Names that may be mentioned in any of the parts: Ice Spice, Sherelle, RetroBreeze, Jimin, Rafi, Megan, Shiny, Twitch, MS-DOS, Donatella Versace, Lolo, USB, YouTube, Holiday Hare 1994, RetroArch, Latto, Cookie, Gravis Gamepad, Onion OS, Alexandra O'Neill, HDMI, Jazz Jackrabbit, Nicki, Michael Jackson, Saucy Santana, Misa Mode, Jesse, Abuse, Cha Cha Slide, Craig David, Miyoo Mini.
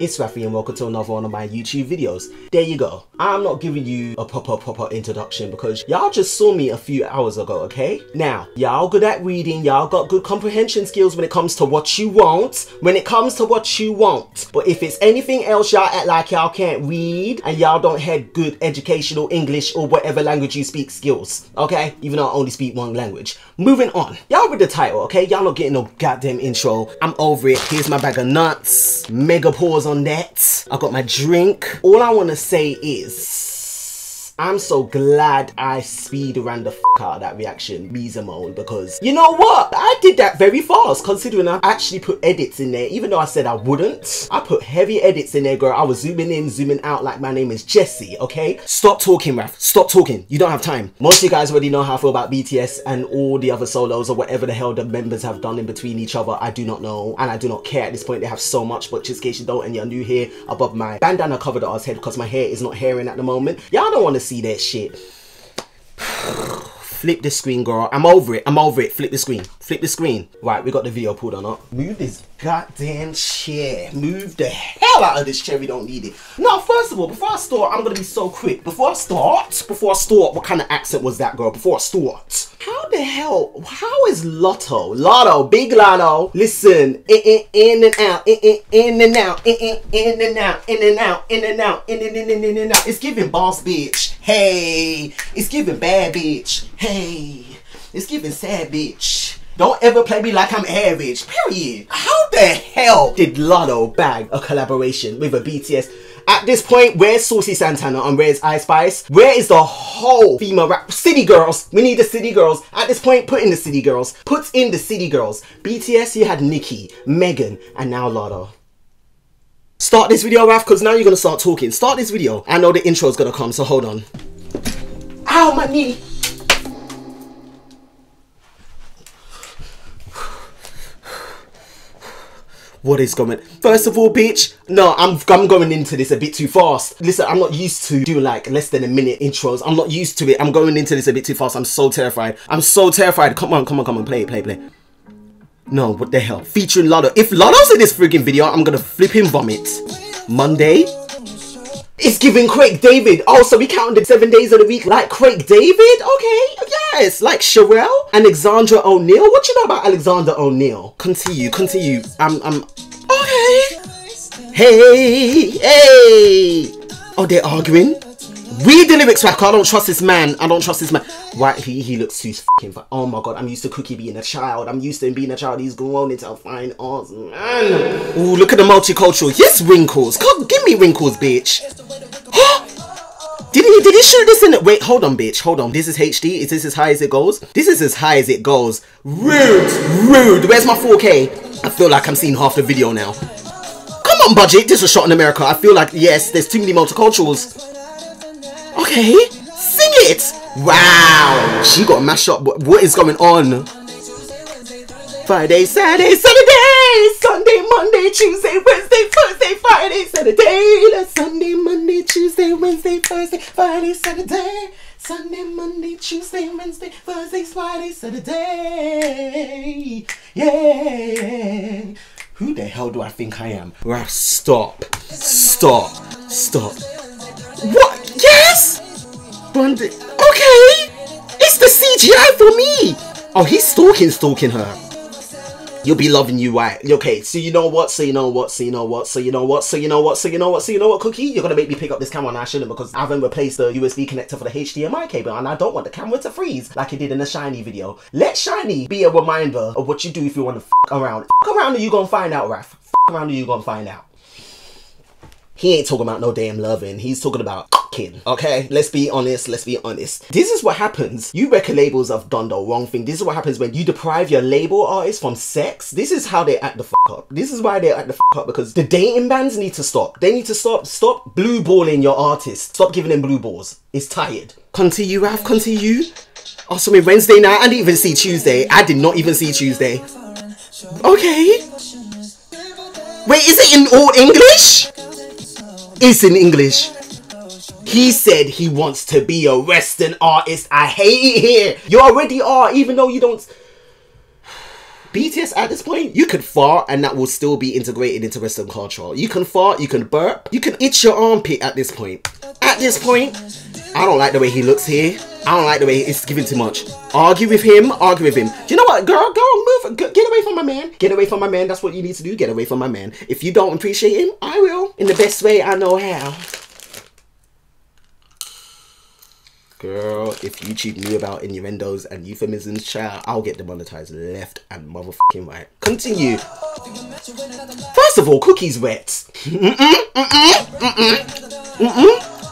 It's Rafi and welcome to another one of my YouTube videos. There you go. I'm not giving you a proper introduction because y'all just saw me a few hours ago, okay? Now, y'all good at reading, y'all got good comprehension skills when it comes to what you want, But if it's anything else, y'all act like y'all can't read and y'all don't have good educational English or whatever language you speak skills, okay? Even though I only speak one language. Moving on. Y'all read the title, okay? Y'all not getting no goddamn intro. I'm over it. Here's my bag of nuts. Mega pause on that. I got my drink. All I want to say is I'm so glad I speed around the f out of that reaction, Misa Mode, because you know what? I did that very fast, considering I actually put edits in there, even though I said I wouldn't. I put heavy edits in there, girl. I was zooming in, zooming out like my name is Jesse, okay? Stop talking, Raf. Stop talking. You don't have time. Most of you guys already know how I feel about BTS and all the other solos or whatever the hell the members have done in between each other. I do not know, and I do not care at this point. They have so much, but just in case you don't and you're new here, above my bandana covered arse head because my hair is not hairing at the moment. Y'all don't want to see that shit. Flip the screen, girl. I'm over it. I'm over it. Flip the screen. Flip the screen. Right, we got the video pulled on up. Move this goddamn chair. Move the hell out of this chair. We don't need it. No, first of all, before I start, I'm gonna be so quick. Before I start, what kind of accent was that, girl? Before I start. How the hell? How is Lotto, big Lotto? Listen, in and out, in and out, in and out, in and out, in and out, in and out. It's giving boss bitch. Hey, it's giving bad bitch. Hey, it's giving sad bitch. Don't ever play me like I'm average. Period. How the hell did Lolo bag a collaboration with a BTS? At this point, where's Saucy Santana and where's Ice Spice? Where is the whole female rap? City Girls. We need the City Girls. At this point, put in the City Girls. Put in the City Girls. BTS, you had Nicki, Megan, and now Lolo. Start this video, Raf, because now you're going to start talking. Start this video. I know the intro's going to come, so hold on. Ow, my knee. What is going? First of all, bitch, no, I'm going into this a bit too fast. Listen, I'm not used to doing like less than a minute intros. I'm not used to it. I'm going into this a bit too fast. I'm so terrified. I'm so terrified. Come on. Play. No, what the hell? Featuring Lotto. If Lotto's in this freaking video, I'm gonna flip him vomit. Monday. It's giving Craig David. Oh, so we counted 7 days of the week like Craig David? Okay, yes. Like Sherelle, Alexandra O'Neill. What you know about Alexandra O'Neill? Continue. Okay. Hey. Oh, they're arguing? Read the lyrics, Rack. I don't trust this man. Why he looks too fucking fine. Oh my god, I'm used to Cookie being a child. He's grown into a fine arts, man. Ooh, look at the multicultural. Yes, wrinkles. God, give me wrinkles, bitch. Did he shoot this in the... Wait, hold on. This is HD. Is this as high as it goes? This is as high as it goes. Rude. Where's my 4K? I feel like I'm seeing half the video now. Come on, budget. This was shot in America. I feel like, yes, there's too many multiculturals. Okay, sing it! Wow, she got mashed up. What is going on? Friday, Saturday, Sunday, Sunday, Monday, Tuesday, Wednesday, Thursday, Friday, Saturday, Sunday, Monday, Tuesday, Wednesday, Thursday, Friday, Saturday, Sunday, Monday, Tuesday, Wednesday, Thursday, Friday, Saturday. Yeah. Who the hell do I think I am? Right, stop. What? Yes! Brandi. Okay! It's the CGI for me! Oh, he's stalking her. You'll be loving you, right? Okay, so you know what, Cookie? You're gonna make me pick up this camera and I shouldn't because I haven't replaced the USB connector for the HDMI cable and I don't want the camera to freeze like it did in the Shiny video. Let Shiny be a reminder of what you do if you want to f*** around. F*** around or you gonna find out, Raph. F*** around or you gonna find out. He ain't talking about no damn loving. He's talking about kid. Okay, let's be honest. This is what happens. You record labels have done the wrong thing. This is what happens when you deprive your label artists from sex. This is how they act the f up. This is why they act the f up, because the dating bans need to stop. They need to stop. Stop blue balling your artists. Stop giving them blue balls. It's tired. Continue, Raf. Continue. Oh, so we Wednesday night. I didn't even see Tuesday. Okay. Wait, is it in all English? It's in English. He said he wants to be a Western artist. I hate it here. You already are, even though you don't. BTS at this point, you can fart and that will still be integrated into Western culture. You can fart, you can burp, you can itch your armpit at this point. At this point, I don't like the way he looks here. I don't like the way it's giving too much. Argue with him, argue with him. Do you know what, girl? Girl, move. Get away from my man. Get away from my man. That's what you need to do. Get away from my man. If you don't appreciate him, I will. In the best way I know how. Girl, if YouTube knew about innuendos and euphemisms, child, I'll get demonetized left and motherfucking right. Continue. First of all, Cookie's wet.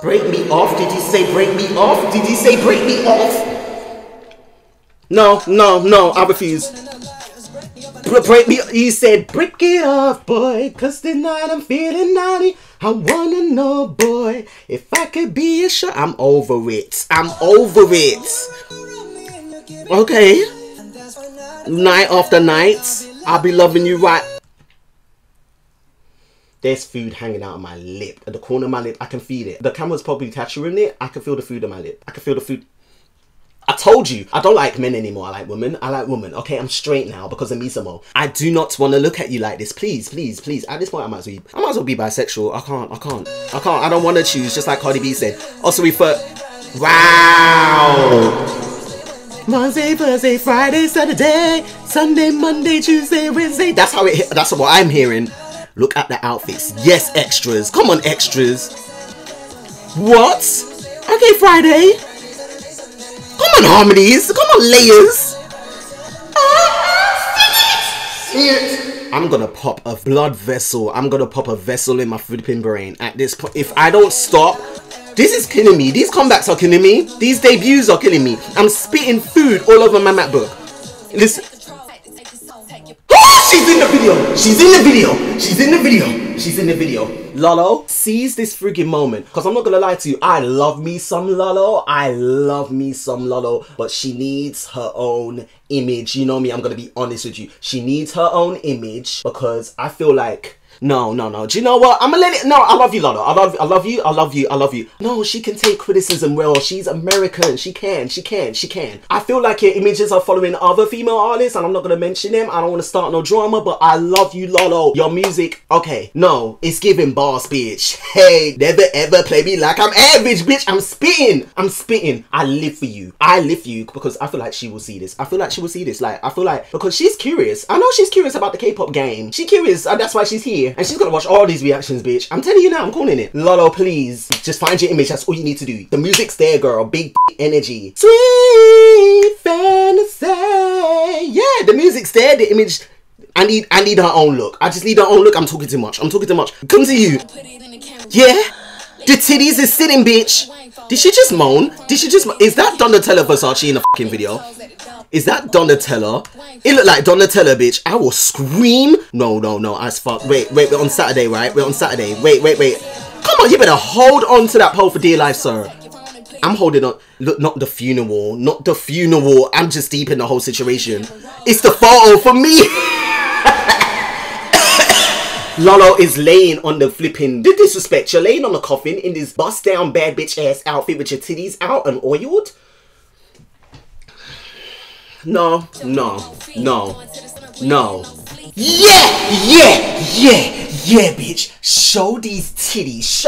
Break me off. Did he say break me off? Did he say break me off? No, no, no, I refuse. Break me. He said break it off, boy, cause tonight I'm feeling naughty. I wanna know, boy, if I could be a shot. I'm over it. I'm over it. Okay. Night after night, I'll be loving you right. There's food hanging out of my lip. At the corner of my lip, I can feel it. The camera's probably capturing it. I can feel the food on my lip. I can feel the food. I told you, I don't like men anymore, I like women. I like women. Okay, I'm straight now because of Misa Mode. I do not want to look at you like this. Please, please, please. At this point, I might as well be bisexual. I don't want to choose, just like Cardi B said. Also, we fuck. Wow. Monday, Thursday, Friday, Saturday, Sunday, Monday, Tuesday, Wednesday. That's how it, that's what I'm hearing. Look at the outfits. Yes, extras. Come on, extras. What? Okay, Friday. Come on, harmonies. Come on, layers. I'm gonna pop a blood vessel. I'm gonna pop a vessel in my flipping brain at this point. If I don't stop, this is killing me. These comebacks are killing me. These debuts are killing me. I'm spitting food all over my MacBook. Listen. Oh, she's in the video. She's in the video. She's in the video. She's in the video. Lolo, seize this friggin' moment. Because I'm not going to lie to you, I love me some Lolo. I love me some Lolo. But she needs her own image. You know me, I'm going to be honest with you. She needs her own image because I feel like... No, no, no. Do you know what? I'm gonna let it... No, I love you, Lolo. I love you. No, she can take criticism well. She's American. She can. I feel like your images are following other female artists and I'm not gonna mention them. I don't want to start no drama, but I love you, Lolo. Your music... Okay. No, it's giving bars, bitch. Hey, never ever play me like I'm average, bitch. I'm spitting. I live for you. I live for you because I feel like she will see this. Like, I feel like... Because she's curious. I know she's curious about the K-pop game. She's curious and that's why she's here. And she's gonna watch all these reactions, bitch. I'm telling you now, I'm calling it. Lolo, please. Just find your image. That's all you need to do. The music's there, girl. Big energy. Sweet fantasy. Yeah, the music's there. The image. I need her own look. I just need her own look. I'm talking too much. Come to you. Yeah. The titties is sitting, bitch. Did she just moan? Is that Donatella Versace in the fucking video? Is that Donatella? It looked like Donatella, bitch. I will scream. No, as fuck. Wait, we're on Saturday, right? Wait. Come on, you better hold on to that pole for dear life, sir. I'm holding on. Look, not the funeral. I'm just deep in the whole situation. It's the photo for me. Lolo is laying on the flipping... The disrespect. You're laying on the coffin in this bust down bad bitch ass outfit with your titties out and oiled. No. Yeah, bitch. Show these titties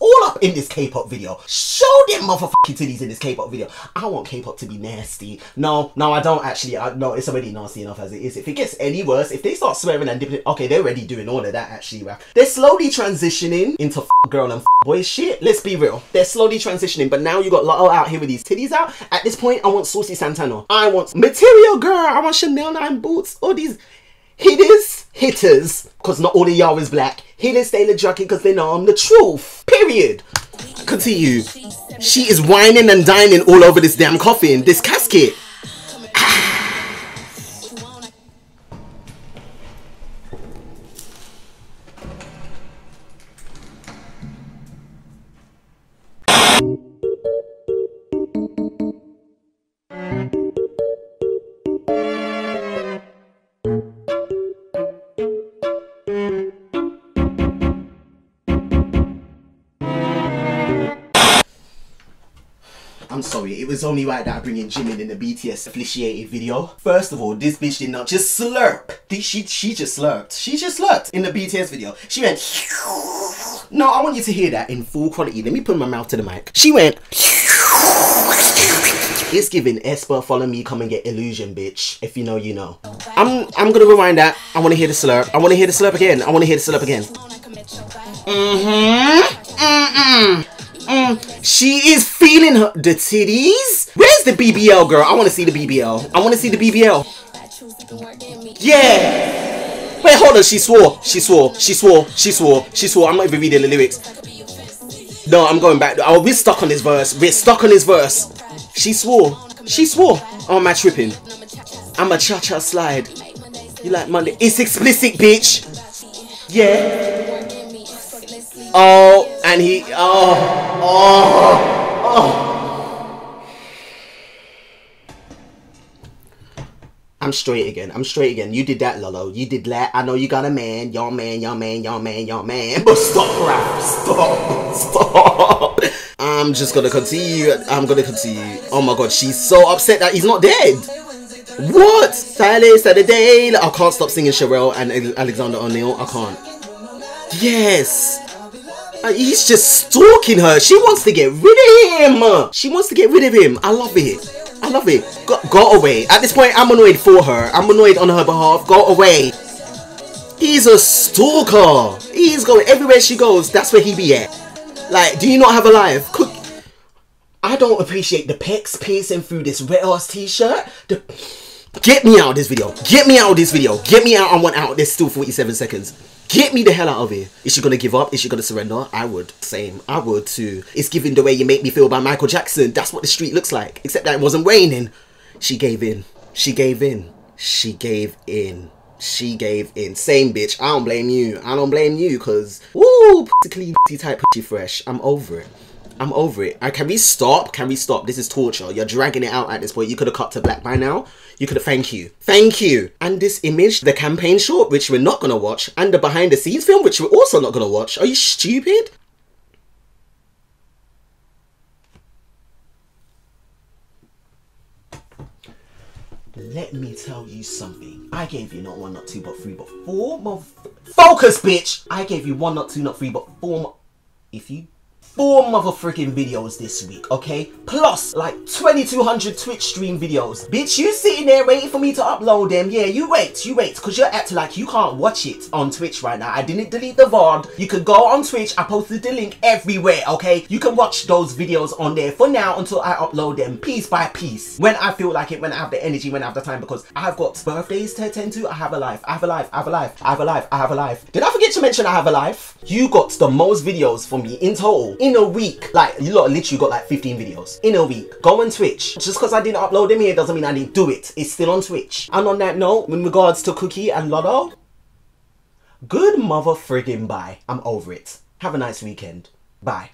all up in this K-pop video. Show them motherfucking titties in this K-pop video. I want K-pop to be nasty. No, I don't actually. No, it's already nasty enough as it is. If it gets any worse, if they start swearing and dipping... Okay, they're already doing all of that actually, right? They're slowly transitioning into girl and boy shit. Let's be real. They're slowly transitioning, but now you got Lotto out here with these titties out. At this point, I want Saucy Santana. I want Material Girl. I want Chanel 9 boots. All these... Hitters, because not all of y'all is black. Hitters, they look junkie because they know I'm the truth. Period. Continue. She is whining and dining all over this damn coffin, this casket. I'm sorry, it was only right that I bring in Jimin in the BTS officiated video. First of all, this bitch did not just slurp. She just slurped. She just slurped in the BTS video. She went... No, I want you to hear that in full quality. Let me put my mouth to the mic. She went... It's giving Esper, follow me, come and get illusion, bitch. If you know, you know. I'm gonna rewind that. I wanna hear the slurp. I wanna hear the slurp again. I wanna hear the slurp again. Mm-hmm. Mm-mm. Mm, she is feeling her, the titties. Where's the BBL, girl? I want to see the BBL. I want to see the BBL. Yeah. Wait, hold on. She swore. She swore. She swore. She swore. She swore. I'm not even reading the lyrics. No, I'm going back. Oh, we're stuck on this verse. We're stuck on this verse. She swore. She swore. Oh, am I tripping? I'm a cha cha slide. You like Monday? It's explicit, bitch. Yeah. Oh, and he, oh. I'm straight again, I'm straight again. You did that, Lolo, you did that. I know you got a man, your man, your man, your man, your man. But stop, rap, stop, stop. I'm just gonna continue, I'm gonna continue. Oh my God, she's so upset that he's not dead. What? Saturday, Saturday. I can't stop singing Sherelle and Alexandra O'Neill, I can't. Yes. He's just stalking her. She wants to get rid of him. She wants to get rid of him. I love it. I love it. Go away. At this point, I'm annoyed for her. I'm annoyed on her behalf. Go away. He's a stalker. He's going everywhere she goes. That's where he be at. Like, do you not have a life? Cook. I don't appreciate the pecs piercing through this wet ass t-shirt. Get me out of this video. Get me out of this video. Get me out. I want out. There's still 47 seconds. Get me the hell out of here. Is she gonna give up? Is she gonna surrender? I would. Same. I would too. It's giving the way you make me feel by Michael Jackson. That's what the street looks like. Except that it wasn't raining. She gave in. She gave in. She gave in. She gave in. Same bitch. I don't blame you. I don't blame you because, woo, particularly type pussy fresh. I'm over it. I'm over it. Can we stop? Can we stop? This is torture. You're dragging it out at this point. You could have cut to black by now. You could have, thank you. Thank you. And this image, the campaign short, which we're not going to watch, and the behind the scenes film, which we're also not going to watch. Are you stupid? Let me tell you something. I gave you not one, not two, but three, but four more. Focus, bitch! I gave you one, not two, not three, but four more. If you... Four mother freaking videos this week, okay? Plus, like, 2,200 Twitch stream videos. Bitch, you sitting there waiting for me to upload them. Yeah, you wait, because you're acting like you can't watch it on Twitch right now. I didn't delete the VOD. You can go on Twitch. I posted the link everywhere, okay? You can watch those videos on there for now until I upload them piece by piece. When I feel like it, when I have the energy, when I have the time, because I've got birthdays to attend to. I have a life. I have a life. I have a life. I have a life. I have a life. Did I forget to mention I have a life? You got the most videos for me in total. In a week, like, you lot literally got like 15 videos in a week. Go on Twitch. Just because I didn't upload them here doesn't mean I didn't do it. It's still on Twitch. And on that note, in regards to Cookie and Lolo, good mother friggin' bye. I'm over it. Have a nice weekend. Bye.